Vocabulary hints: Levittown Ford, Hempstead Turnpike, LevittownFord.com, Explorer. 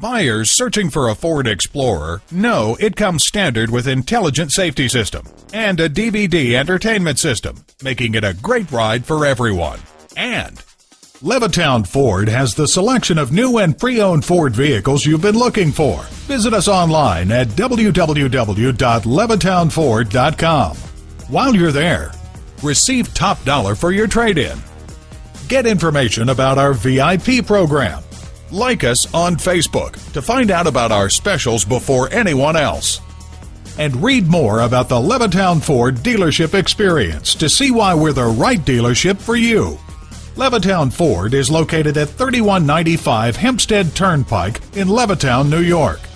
Buyers searching for a Ford Explorer know it comes standard with intelligent safety system and a DVD entertainment system, making it a great ride for everyone. And Levittown Ford has the selection of new and pre-owned Ford vehicles you've been looking for. Visit us online at www.levittownford.com. While you're there, receive top dollar for your trade-in. Get information about our VIP program. Like us on Facebook to find out about our specials before anyone else. And read more about the Levittown Ford dealership experience to see why we're the right dealership for you. Levittown Ford is located at 3195 Hempstead Turnpike in Levittown, New York.